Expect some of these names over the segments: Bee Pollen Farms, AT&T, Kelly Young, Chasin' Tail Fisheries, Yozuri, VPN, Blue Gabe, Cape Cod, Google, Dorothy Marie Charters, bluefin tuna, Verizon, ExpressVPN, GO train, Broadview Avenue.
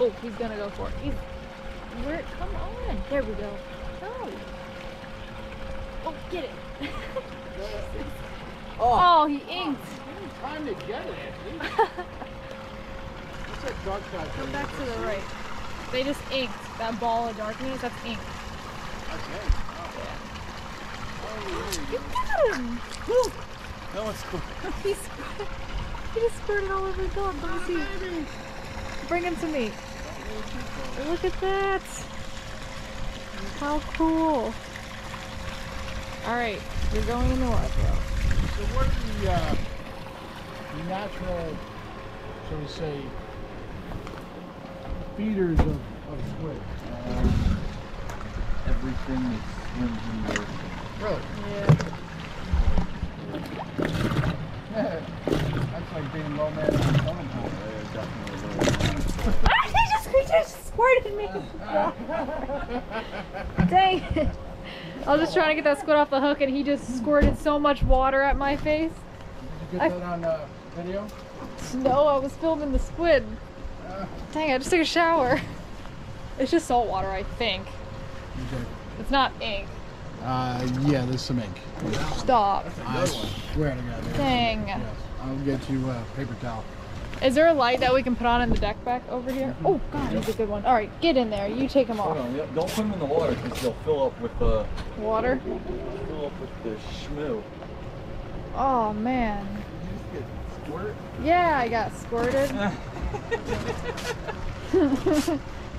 Oh, he's gonna go for it. Where? Come on. There we go. No. Oh, get it. Oh, he inked. Oh, time to get it, actually. What's that dark side? Come back to the right. They just inked. That ball of darkness, that's ink. Okay. Oh. Yeah. Oh, you got him. Woo. That one's cool. He just squirted all over his dog. Let me see. Bring him to me. Look at that! How cool! Alright, you're going in the water. So what are the natural, so to say, feeders of squid? Everything that swims in the ocean. Really? Yeah. That's like being low man in the swimming pool. Definitely low. He just squirted me. Dang it. I was just trying to get that squid off the hook and he just squirted so much water at my face. Did you get that on video? No, I was filming the squid. Dang, I just took a shower. It's just salt water, I think. Okay. It's not ink. Yeah, there's some ink. Stop. I swear to God. Dang. Yes. I'll get you a paper towel. Is there a light that we can put on in the deck back over here? Oh God, that's a good one. All right, get in there. You take them off. Hold on, don't put them in the water because they'll fill up with the water. Fill up with the shmoo. Oh man. Did you just get squirted? Yeah, I got squirted.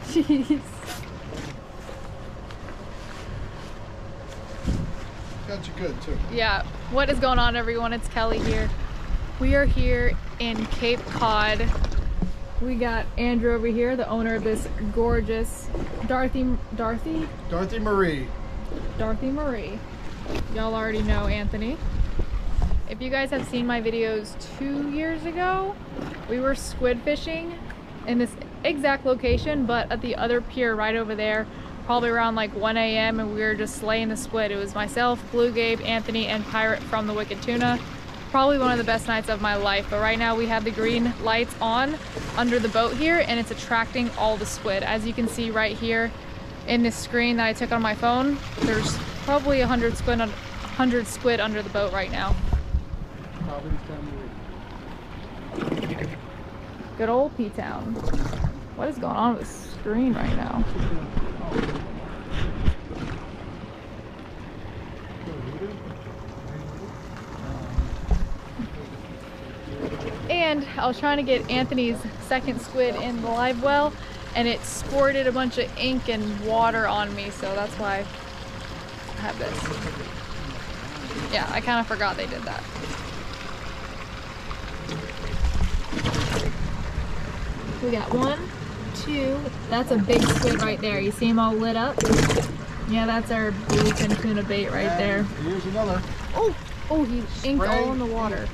Jeez. Got you good too. Yeah. What is going on, everyone? It's Kelly here. We are here in Cape Cod. We got Andrew over here, the owner of this gorgeous Dorothy Marie. Y'all already know Anthony. If you guys have seen my videos 2 years ago, we were squid fishing in this exact location, but at the other pier right over there, probably around like 1 a.m. and we were just slaying the squid. It was myself, Blue Gabe, Anthony, and Pirate from the Wicked Tuna. Probably one of the best nights of my life, but right now we have the green lights on under the boat here and it's attracting all the squid. As you can see right here in this screen that I took on my phone, there's probably 100 squid under the boat right now. Good old P-Town. What is going on with this screen right now? And I was trying to get Anthony's second squid in the live well and it squirted a bunch of ink and water on me, so that's why I have this. Yeah, I kind of forgot they did that. We got one, two, that's a big squid right there. You see him all lit up? Yeah, that's our bluefin tuna bait right there. Here's another. Oh, oh, he inked all in the water.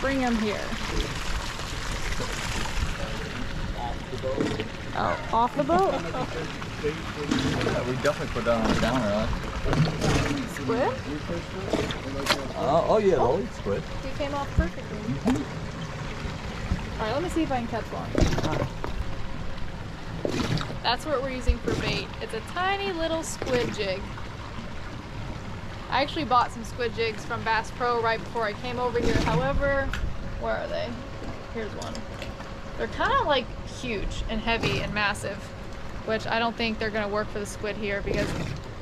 Bring him here. Oh, off the boat? Yeah, we definitely put that on the downer, huh? Squid? Oh yeah, the old squid. He came off perfectly. Mm-hmm. Alright, let me see if I can catch one. That's what we're using for bait. It's a tiny little squid jig. I actually bought some squid jigs from Bass Pro right before I came over here. However, where are they? Here's one. They're kind of like huge and heavy and massive, which I don't think they're going to work for the squid here because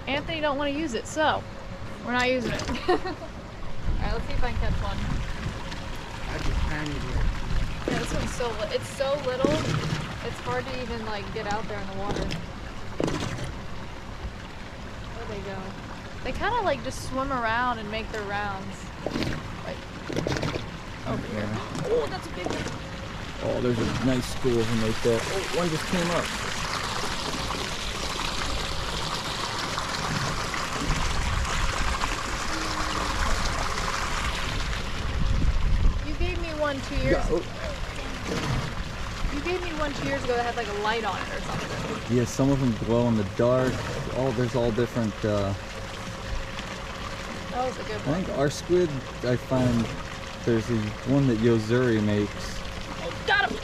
Anthony don't want to use it, so we're not using it. All right, let's see if I can catch one. That's a tiny one. Yeah, this one's so little. It's so little, it's hard to even like get out there in the water. Where'd they go? They kind of like just swim around and make their rounds. Like over here. Oh, that's a big one. Oh, there's a nice school of them right there. Oh, one just came up. You gave me one 2 years ago. You gave me one 2 years ago that had like a light on it or something. Yeah, some of them glow in the dark. Oh, there's all different. That was a good one. I think our squid, I find there's a one that Yozuri makes. Oh, got him!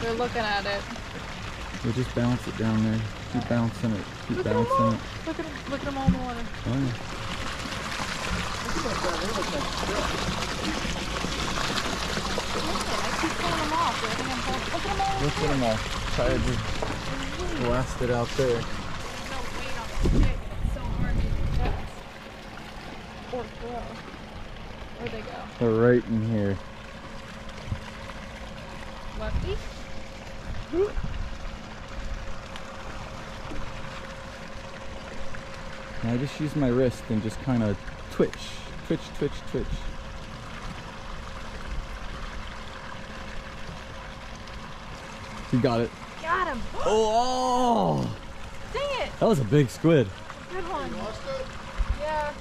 They're looking at it. They just bounce it down there. Keep bouncing it. Keep bouncing it. Look at them all in the water. Oh yeah. Look at that. They look like shit. I keep pulling them off. Look at them all. Look at them all. Try to just blast it out there. There's no weight on the stick. It's so hard to catch. Or throw. Where'd they go? They're right in here. Lefty? Whoop. I just use my wrist and just kind of twitch. You got it. Got him. Oh! Dang it! That was a big squid. Good one. You lost it? Yeah.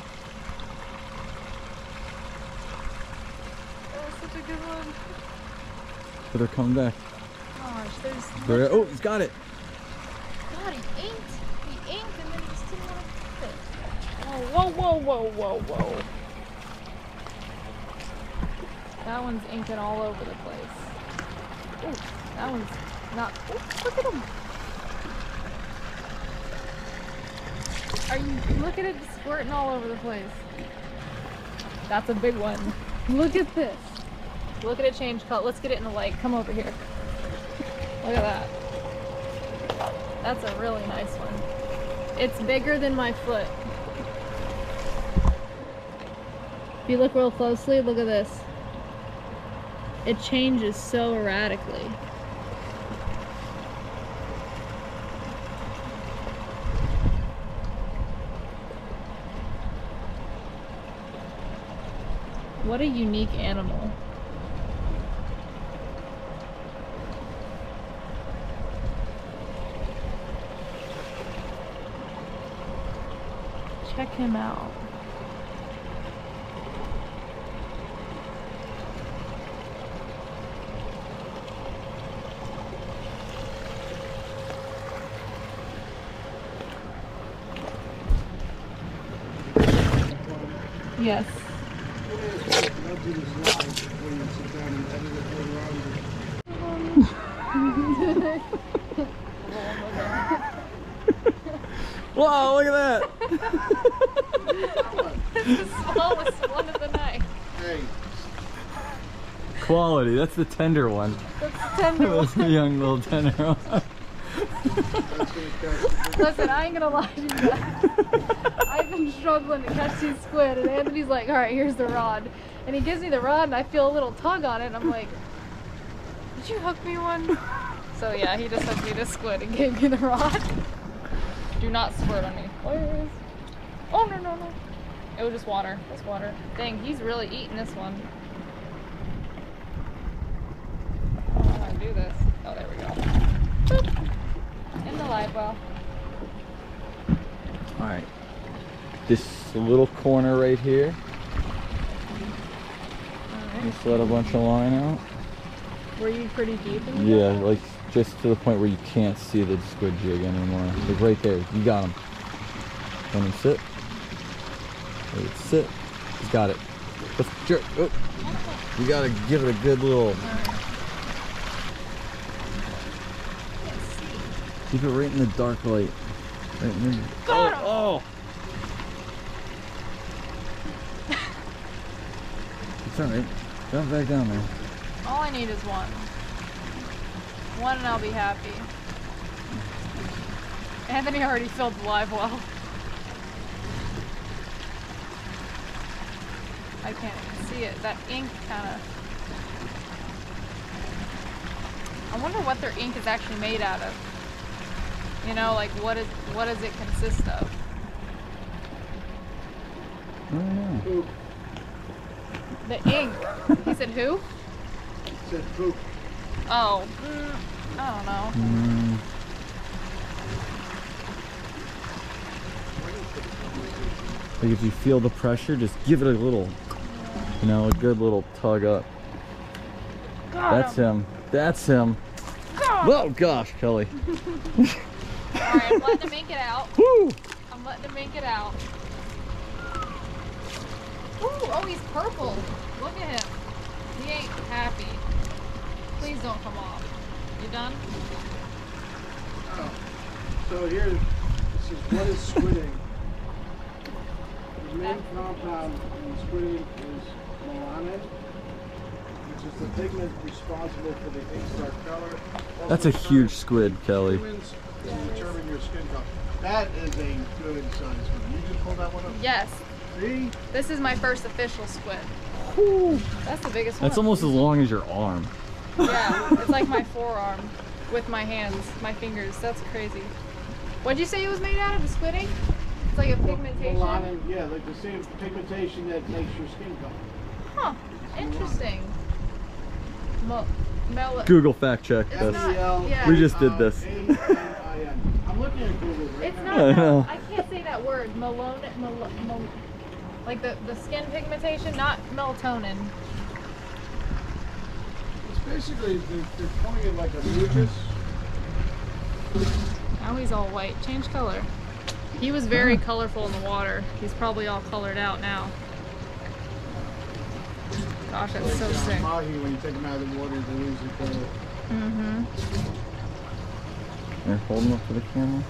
That was such a good one. But they're coming back. Gosh, there's... Oh, he's got it. God, he inked. He inked and then he just didn't want to... Whoa. That one's inking all over the place. Ooh, that one's not... Ooh, look at him. Are you... Look at it squirting all over the place. That's a big one. Look at this. Look at it change color. Let's get it in the light. Come over here. Look at that. That's a really nice one. It's bigger than my foot. If you look real closely, look at this. It changes so erratically. What a unique animal. Check him out. Yes. Wow, look at that! It's the smallest one of the night. Hey. Quality, that's the tender one. That's the tender one. That's the young little tender one. Listen, I ain't gonna lie to you guys. I've been struggling to catch these squid, and Anthony's like, alright, here's the rod. And he gives me the rod, and I feel a little tug on it, and I'm like, did you hook me one? So yeah, he just hooked me this squid and gave me the rod. Do not squirt on me. Please. Oh, no, no, no. It was just water. That's water. Dang, he's really eating this one. I don't know how to do this. Oh, there we go. Boop. In the live well. Alright. This little corner right here. Right. Just let a bunch of line out. Were you pretty deep in the water? Yeah, like just to the point where you can't see the squid jig anymore. Like right there, you got him. Let him sit. Let it sit. He's got it. Let's jerk. Oh. You gotta give it a good little. Right. Keep it right in the dark light. Right in the... Got him! Oh! It's alright. Jump back down there. All I need is one. One and I'll be happy. Anthony already filled the live well. I can't even see it. That ink kind of... I wonder what their ink is actually made out of. You know, like what does it consist of? I don't know. The ink. He said who? He said poop. Oh. I don't know. Like if you feel the pressure, just give it a little, you know, a good little tug up. Got him. That's him. Got him. Oh gosh, Kelly. Alright, I'm letting him ink it out. Woo! I'm letting him ink it out. Ooh, oh, he's purple. Look at him. He ain't happy. Please don't come off. You done? Oh. So here, this is what is squidding. The main compound in squidding is melanin, which is the pigment responsible for the ink-star color. That's a huge squid, Kelly. Determine your skin color. That is a good sunscreen. You just pull that one up? Yes. See? This is my first official squid. Whew. That's the biggest one. That's almost as long as your arm. Yeah, it's like my forearm with my hands, my fingers. That's crazy. What'd you say it was made out of? The squid ink? It's like a pigmentation. Yeah, like the same pigmentation that makes your skin color. Huh. Interesting. Google fact check this. Yeah. We just did this. I'm looking at Google right it's now. It's not, I can't say that word. Like the skin pigmentation, not melatonin. It's basically, they're calling it like a mucus. Now he's all white. Change color. He was very colorful in the water. He's probably all colored out now. Gosh, that's so sick. Mahi, when you take him out of the water, they lose the color. Mm-hmm. They're holding up for the camera.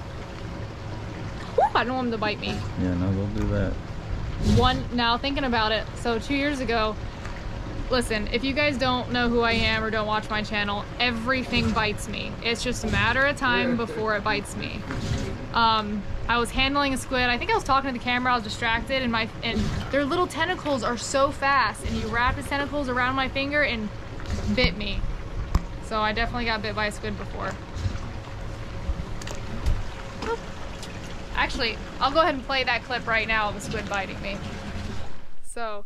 Ooh, I don't want him to bite me. Yeah, no, they'll do that. Now thinking about it, so 2 years ago, listen, if you guys don't know who I am or don't watch my channel, everything bites me. It's just a matter of time before it bites me. I was handling a squid. I think I was talking to the camera. I was distracted, and their little tentacles are so fast, and he wrapped his tentacles around my finger and bit me. So I definitely got bit by a squid before. Actually, I'll go ahead and play that clip right now of a squid biting me. So,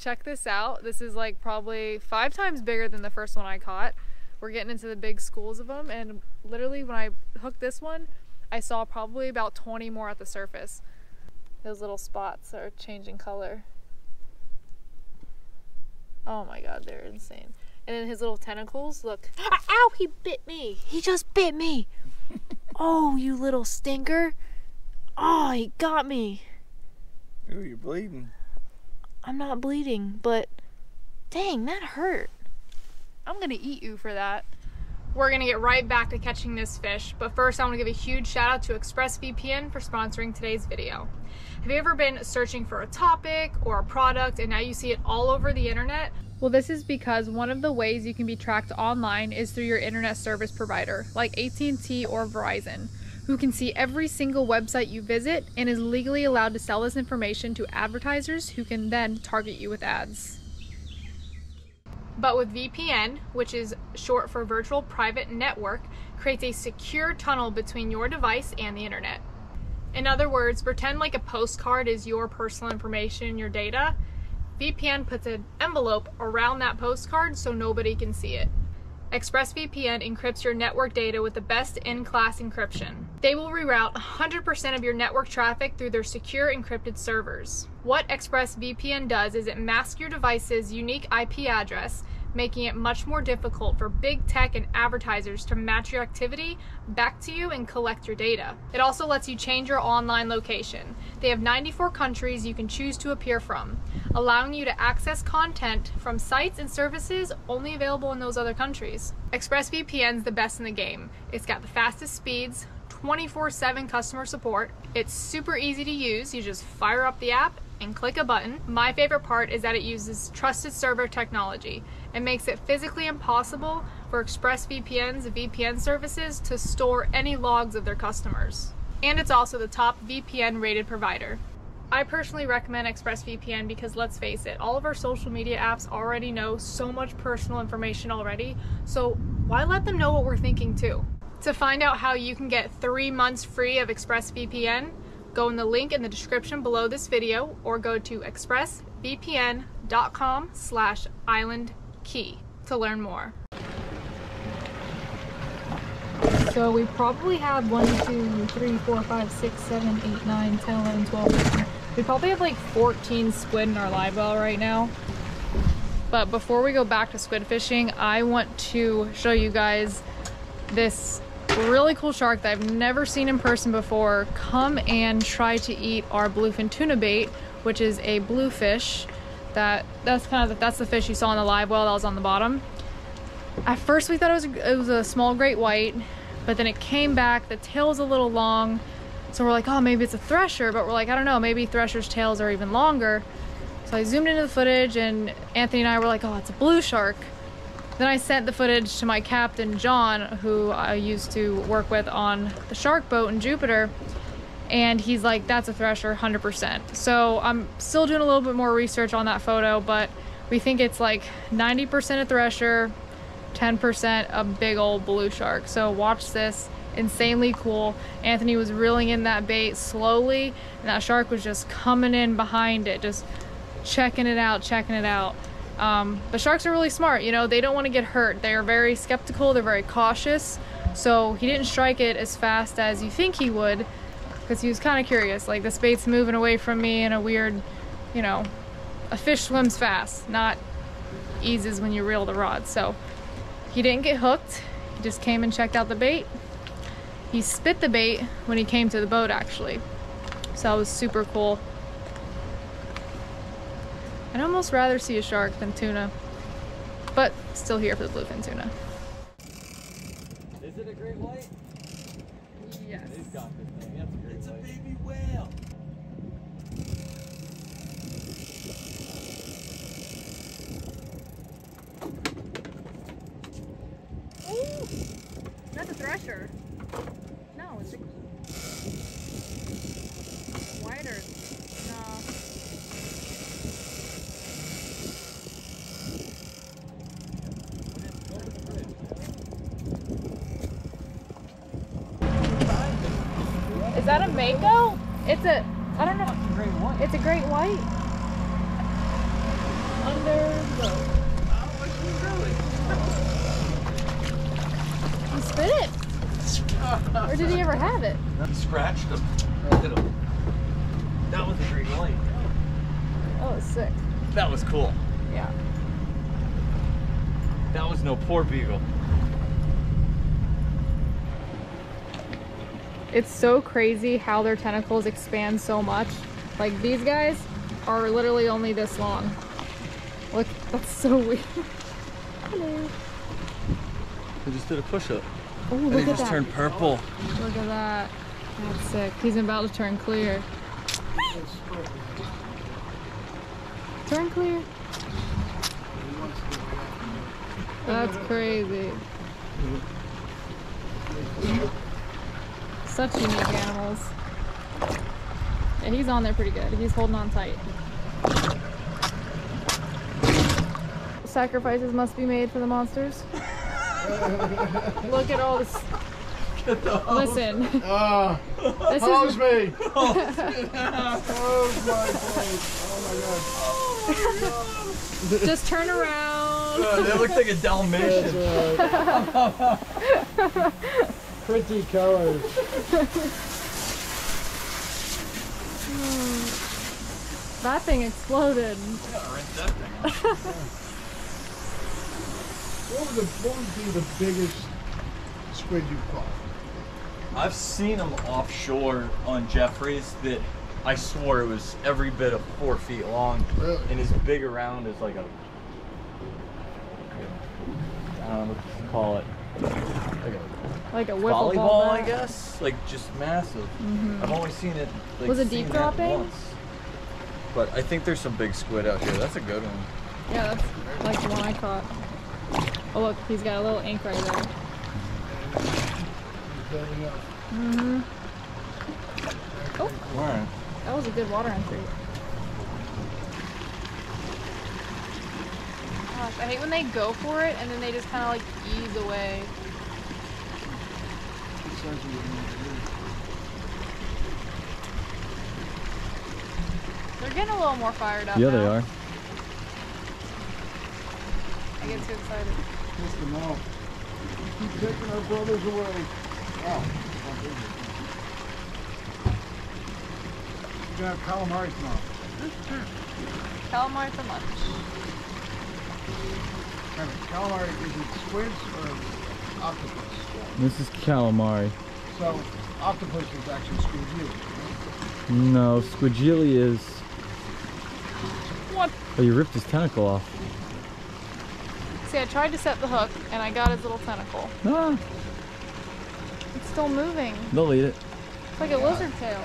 check this out. This is like probably 5 times bigger than the first one I caught. We're getting into the big schools of them, and literally when I hooked this one, I saw probably about 20 more at the surface. Those little spots are changing color. Oh my god, they're insane. And then his little tentacles, look. Ow, he bit me. He just bit me. Oh, you little stinker. Oh, he got me. Ooh, you're bleeding. I'm not bleeding, but dang, that hurt. I'm gonna eat you for that. We're gonna get right back to catching this fish, but first I wanna give a huge shout out to ExpressVPN for sponsoring today's video. Have you ever been searching for a topic or a product and now you see it all over the internet? Well, this is because one of the ways you can be tracked online is through your internet service provider, like AT&T or Verizon, who can see every single website you visit and is legally allowed to sell this information to advertisers who can then target you with ads. But with VPN, which is short for Virtual Private Network, creates a secure tunnel between your device and the internet. In other words, pretend like a postcard is your personal information, your data. VPN puts an envelope around that postcard so nobody can see it. ExpressVPN encrypts your network data with the best in-class encryption. They will reroute 100% of your network traffic through their secure encrypted servers. What ExpressVPN does is it masks your device's unique IP address, making it much more difficult for big tech and advertisers to match your activity back to you and collect your data. It also lets you change your online location. They have 94 countries you can choose to appear from, allowing you to access content from sites and services only available in those other countries. ExpressVPN's the best in the game. It's got the fastest speeds, 24/7 customer support. It's super easy to use. You just fire up the app and click a button. My favorite part is that it uses trusted server technology. It makes it physically impossible for ExpressVPN's VPN services to store any logs of their customers. And it's also the top VPN rated provider. I personally recommend ExpressVPN because, let's face it, all of our social media apps already know so much personal information already, so why let them know what we're thinking too? To find out how you can get 3 months free of ExpressVPN, go in the link in the description below this video or go to expressvpn.com/islandkey to learn more. So we probably have 1, 2, 3, 4, 5, 6, 7, 8, 9, 10, 11, 12. We probably have like 14 squid in our live well right now. But before we go back to squid fishing, I want to show you guys this really cool shark that I've never seen in person before come and try to eat our bluefin tuna bait, which is a bluefish That's the fish you saw in the live well that was on the bottom. At first we thought it was a small great white, but then it came back, the tail's a little long, so we're like, oh, maybe it's a thresher, but we're like, I don't know, maybe threshers' tails are even longer. So I zoomed into the footage and Anthony and I were like, oh, it's a blue shark. Then I sent the footage to my captain, John, who I used to work with on the shark boat in Jupiter, and he's like, that's a thresher, 100%. So I'm still doing a little bit more research on that photo, but we think it's like 90% a thresher, 10% a big old blue shark. So watch this, insanely cool. Anthony was reeling in that bait slowly, and that shark was just coming in behind it, just checking it out, checking it out. But sharks are really smart, you know, they don't want to get hurt. They are very skeptical, they're very cautious. So he didn't strike it as fast as you think he would, because he was kind of curious, like, this bait's moving away from me in a weird, you know, a fish swims fast, not eases when you reel the rod. So he didn't get hooked, he just came and checked out the bait. He spit the bait when he came to the boat, actually, so that was super cool. I'd almost rather see a shark than tuna, but still here for the bluefin tuna. Is it a great white? Yes. They've got this thing. That's a great white. It's a baby whale. Ooh, that's a thresher. No, it's a wider. No. Is that a mako? It's a, I don't know. It's a great white. It's a great white. Under the boat. Oh, what's he doing? He spit it. Or did he ever have it? He scratched him. That was a great white. Oh, it's sick. That was cool. Yeah. That was no poor beagle. It's so crazy how their tentacles expand so much. Like, these guys are literally only this long. Look, that's so weird. Hello. We just did a push-up. Oh, look at that. They just turned purple. Look at that. That's sick. He's about to turn clear. Turn clear. That's crazy. Such unique animals. Yeah, he's on there pretty good. He's holding on tight. Sacrifices must be made for the monsters. Look at all this. Get the hose. Listen. Hose me! Hose my face. Oh my god. Just turn around. That looks like a Dalmatian. Pretty colors. That thing exploded. Yeah, right, that thing. What would be the biggest squid you caught? I've seen them offshore on Jeffries that I swore it was every bit of 4 feet long. Really? And as big around as like a, I don't know what to call it. Like a wiffle ball, I guess. Like, just massive. Mm-hmm. I've only seen it. Like, was it deep dropping? But I think there's some big squid out here. That's a good one. Yeah, that's like the one I caught. Oh look, he's got a little ink right there. Mm-hmm. Oh, wow. That was a good water entry. Gosh, I hate when they go for it and then they just kind of like ease away. They're getting a little more fired up. Yeah, now. They are. I get too excited. Missed them all. Keep taking our brothers away. Wow. You got calamari tomorrow. Calamari for lunch. Calamari, is it squids or octopus? This is calamari. So, octopus is actually squid jelly, right? No, squid jelly is... What? Oh, you ripped his tentacle off. See, I tried to set the hook, and I got his little tentacle. Ah. It's still moving. They'll eat it. It's like a lizard tail.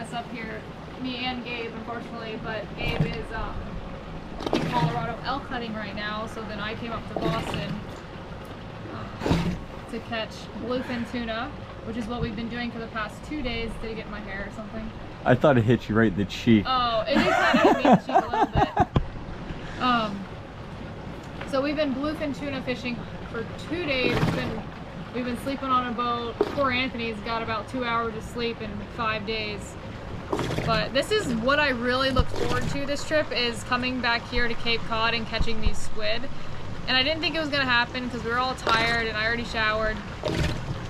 Us up here, me and Gabe, unfortunately, but Gabe is in Colorado elk hunting right now, so then I came up to Boston to catch bluefin tuna, which is what we've been doing for the past 2 days. Did it get in my hair or something? I thought it hit you right in the cheek. Oh, it did kind of hit me in the cheek a little bit. So we've been bluefin tuna fishing for 2 days. We've been sleeping on a boat. Poor Anthony's got about 2 hours of sleep in 5 days. But this is what I really look forward to this trip, is coming back here to Cape Cod and catching these squid. And I didn't think it was gonna happen because we were all tired and I already showered.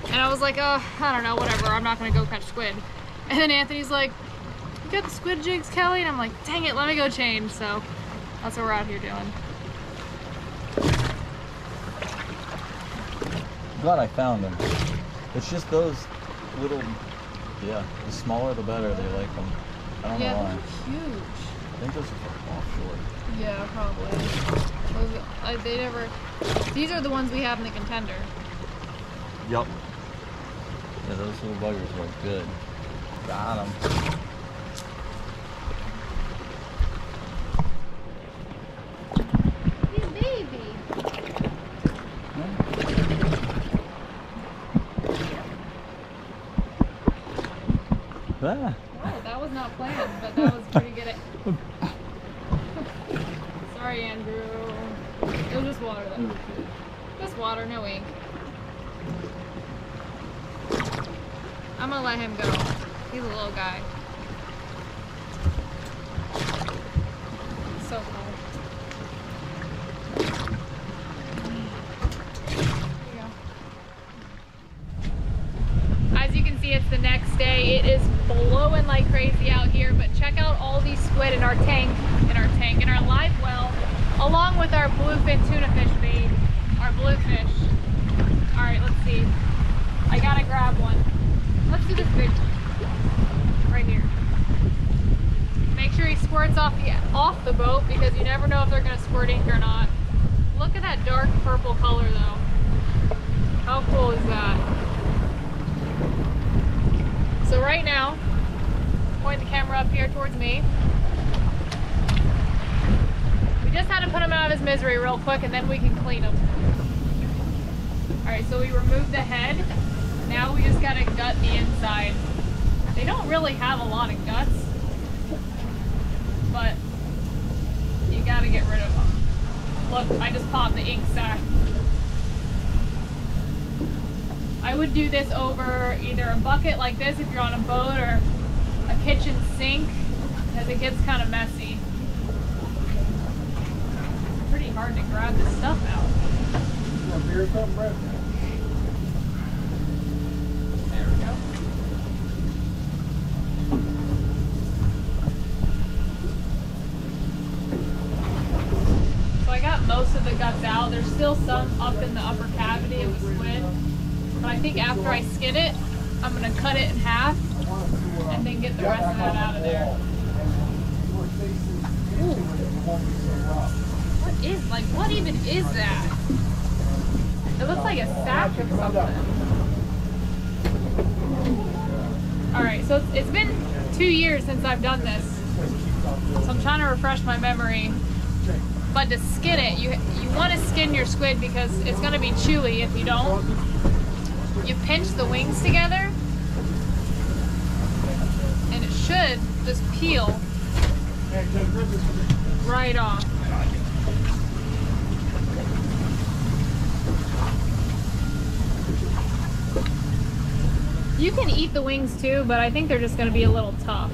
And I was like, I don't know, whatever, I'm not gonna go catch squid. And then Anthony's like, you got the squid jigs, Kelly? And I'm like, dang it, let me go change. So that's what we're out here doing. Glad I found them. It's just those little, the smaller the better, they like them. I don't know why. Yeah, they're huge. I think those are from offshore. Yeah, probably. Those, they never, these are the ones we have in the contender. Yup. Yeah, those little buggers look good. Got them. Ah. Oh, that was not planned, but that was pretty good. Sorry, Andrew. It was just water, though. Just water, no ink. I'm gonna let him go. He's a little guy. So cool. There you go. As you can see, it's the next day. It is blowing like crazy out here, but check out all these squid in our tank, in our live well, along with our bluefin tuna fish bait, our bluefish. All right, let's see. I gotta grab one. Let's do this big one right here. Make sure he squirts off the boat, because you never know if they're gonna squirt ink or not. Look at that dark purple color though. How cool is that? So right now, point the camera up here towards me. We just had to put him out of his misery real quick, and then we can clean him. All right, so we removed the head. Now we just gotta gut the inside. They don't really have a lot of guts, but you gotta get rid of them. Look, I just popped the ink sac. I would do this over either a bucket like this if you're on a boat, or a kitchen sink, because it gets kind of messy. It's pretty hard to grab this stuff out. There we go. So I got most of the guts out. There's still some up in the upper cavity of the squid. But I think after I skin it, I'm gonna cut it in half and then get the rest of that out of there. Ooh. What even is that? It looks like a sack or something. All right, so it's been 2 years since I've done this, so I'm trying to refresh my memory. But to skin it, you wanna skin your squid because it's gonna be chewy if you don't. You pinch the wings together just peel right off. You can eat the wings too, but I think they're just going to be a little tough.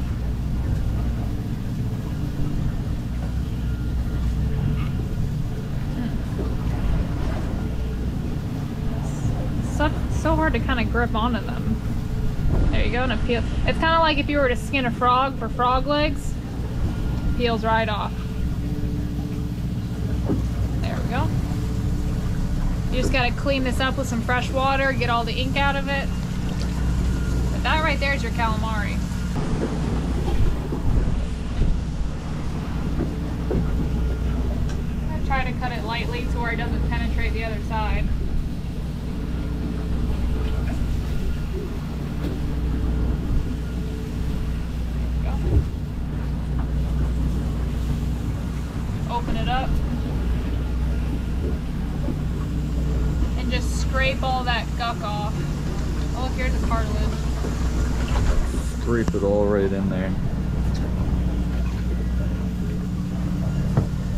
So hard to kind of grip onto them. There you go, and it peels. It's kind of like if you were to skin a frog for frog legs, it peels right off. There we go. You just got to clean this up with some fresh water, get all the ink out of it. But that right there is your calamari. I'm going to try to cut it lightly to where it doesn't penetrate the other side. Open it up and just scrape all that guck off. Oh, look, here's the cartilage. Scrape it all right in there.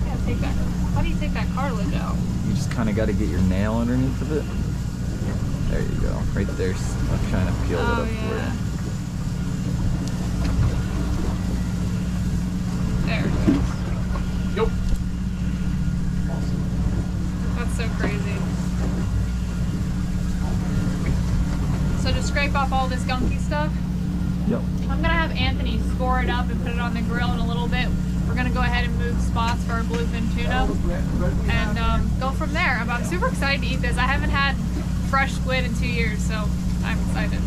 Yeah, take that. How do you take that cartilage out? You just kind of got to get your nail underneath of it. There you go, right there. I'm trying to peel it up for you. Off all this gunky stuff. Yep. I'm gonna have Anthony score it up and put it on the grill in a little bit. We're gonna go ahead and move spots for our bluefin tuna and go from there. I'm super excited to eat this. I haven't had fresh squid in 2 years, so I'm excited.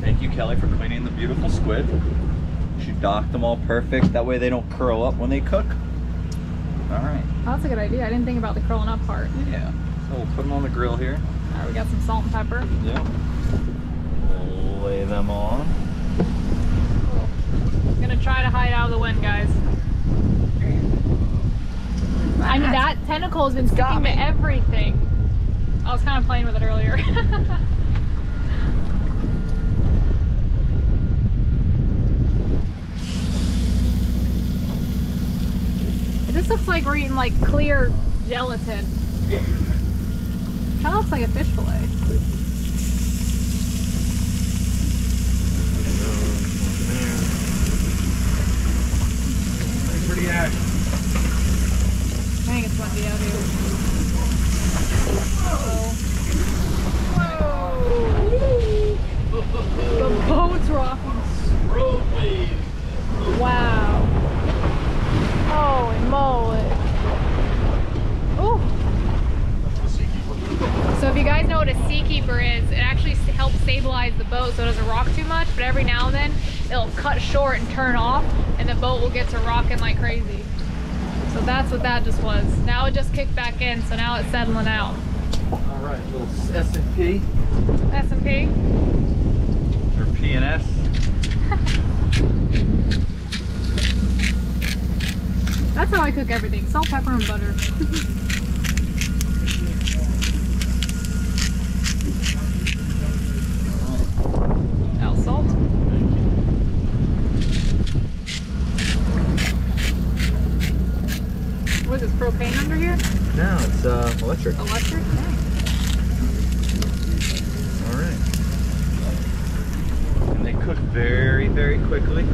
Thank you, Kelly, for cleaning the beautiful squid. She docked them all perfect. That way they don't curl up when they cook. All right. Oh, that's a good idea. I didn't think about the curling up part. Yeah. So we'll put them on the grill here. All right, we got some salt and pepper. Yeah. We'll lay them on. Cool. I'm gonna try to hide out of the wind, guys. I mean, that tentacle has been sticking to everything. I was kind of playing with it earlier. This looks like we're eating like clear gelatin. That looks like a fish fillet. Pretty ash. I think it's windy out here. Whoa! Whoa. The boat's rocking. Wow. Holy moly. Ooh. So if you guys know what a sea keeper is, it actually helps stabilize the boat so it doesn't rock too much, but every now and then it'll cut short and turn off and the boat will get to rocking like crazy. So that's what that just was. Now it just kicked back in, so now it's settling out. All right, little S&P. S&P? Or P&S. That's how I cook everything. Salt, pepper, and butter. Now salt. What is this, propane under here? No, it's electric. Electric? Nice. Alright. And they cook very, very quickly.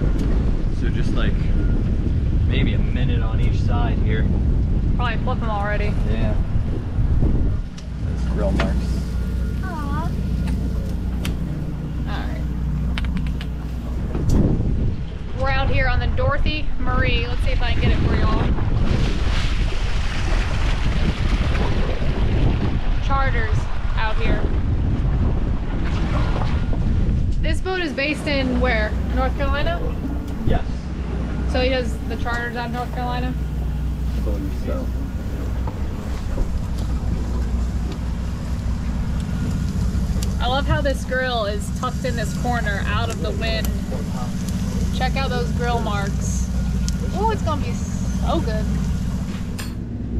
So just like maybe a minute on each side here. Probably flip them already. Yeah. Those grill marks. Aww. Alright. We're out here on the Dorothy Marie. Let's see if I can get it for y'all. Charters out here. This boat is based in where? North Carolina? Yes. So he does the charters out of North Carolina? I believe so. I love how this grill is tucked in this corner out of the wind. Check out those grill marks. Oh, it's gonna be so good.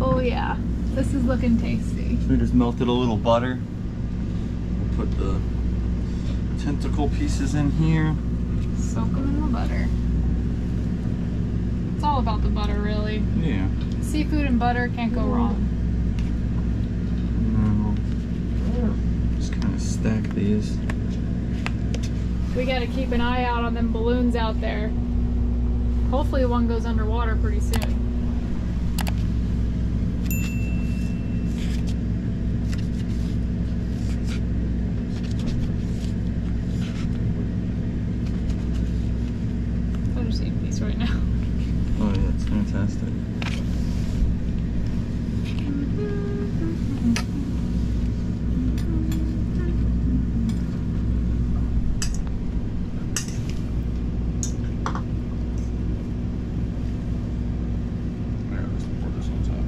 Oh yeah, this is looking tasty. So we just melted a little butter. We'll put the tentacle pieces in here. Soak them in the butter. It's all about the butter, really. Yeah. Seafood and butter can't go wrong. No. Just kind of stack these. We got to keep an eye out on them balloons out there. Hopefully one goes underwater pretty soon. I'm just eating these right now. Oh yeah, it's fantastic. There, let's pour this on top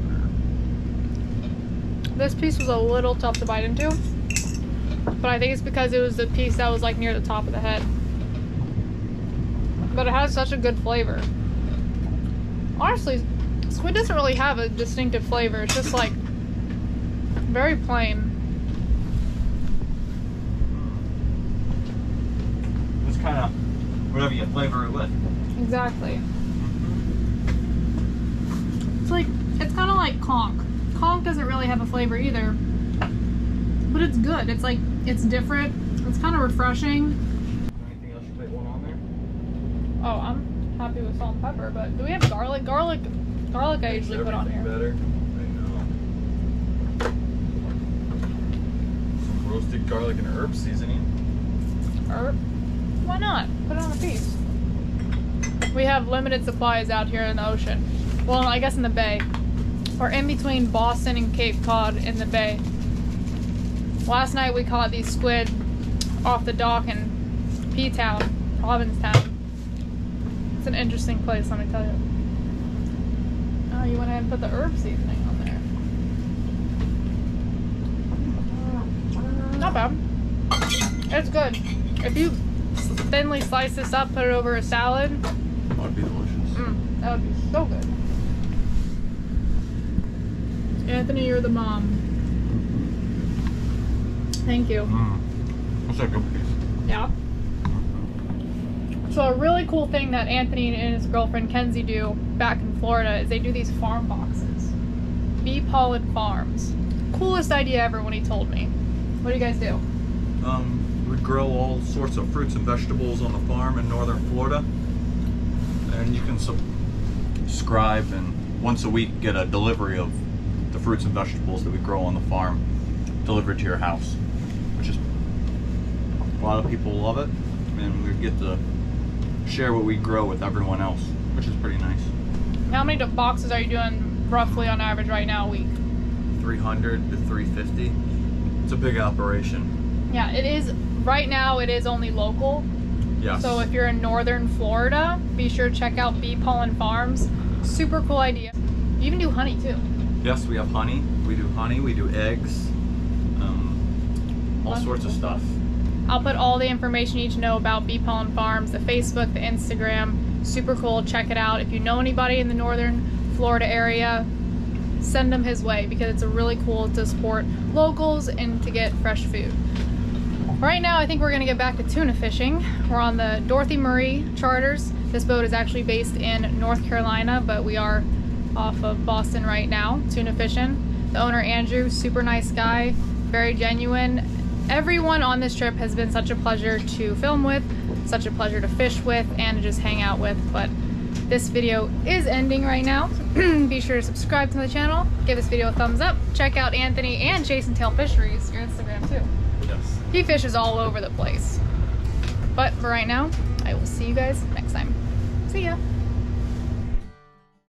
there. This piece was a little tough to bite into, but I think it's because it was the piece that was like near the top of the head. But it has such a good flavor. Honestly, squid doesn't really have a distinctive flavor. It's just like very plain. It's kind of whatever you flavor it with. Exactly. It's kind of like conch. Conch doesn't really have a flavor either, but it's good. It's like, it's different. It's kind of refreshing. Anything else you might want on there? Oh, I'm happy with salt and pepper, but do we have garlic? Garlic I usually put on here. Better. I know. Some roasted garlic and herb seasoning. Herb? Why not? Put it on a piece. We have limited supplies out here in the ocean. Well, I guess in the bay. Or in between Boston and Cape Cod in the bay. Last night we caught these squid off the dock in P-Town, Provincetown. It's an interesting place, let me tell you. Oh, you went ahead and put the herb seasoning on there. Not bad. It's good. If you thinly slice this up, put it over a salad. That would be delicious. That would be so good. Anthony, you're the mom. Thank you. That's a good piece. Yeah. So a really cool thing that Anthony and his girlfriend Kenzie do back in Florida is they do these farm boxes. Bee Pollen Farms. Coolest idea ever when he told me. What do you guys do? We grow all sorts of fruits and vegetables on the farm in northern Florida. And you can subscribe and once a week get a delivery of the fruits and vegetables that we grow on the farm delivered to your house. Which is, a lot of people love it, and we get to share what we grow with everyone else, which is pretty nice. How many boxes are you doing roughly on average right now a week? 300 to 350. It's a big operation. Yeah, it is. Right now it is only local. Yeah. So if you're in northern Florida, be sure to check out Bee Pollen Farms. Super cool idea. You even do honey too. Yes, we have honey. We do honey, we do eggs, all sorts of stuff. I'll put all the information you need to know about Bee Pollen Farms, the Facebook, the Instagram. Super cool, check it out. If you know anybody in the northern Florida area, send them his way because it's really cool to support locals and to get fresh food. Right now, I think we're gonna get back to tuna fishing. We're on the Dorothy Marie Charters. This boat is actually based in North Carolina, but we are off of Boston right now, tuna fishing. The owner, Andrew, super nice guy, very genuine. Everyone on this trip has been such a pleasure to film with, such a pleasure to fish with, and to just hang out with, but This video is ending right now. Be sure to subscribe to the channel, give this video a thumbs up, check out Anthony and Chasin' Tail Fisheries, your Instagram too. Yes. He fishes all over the place. But for right now, I will see you guys next time. See ya.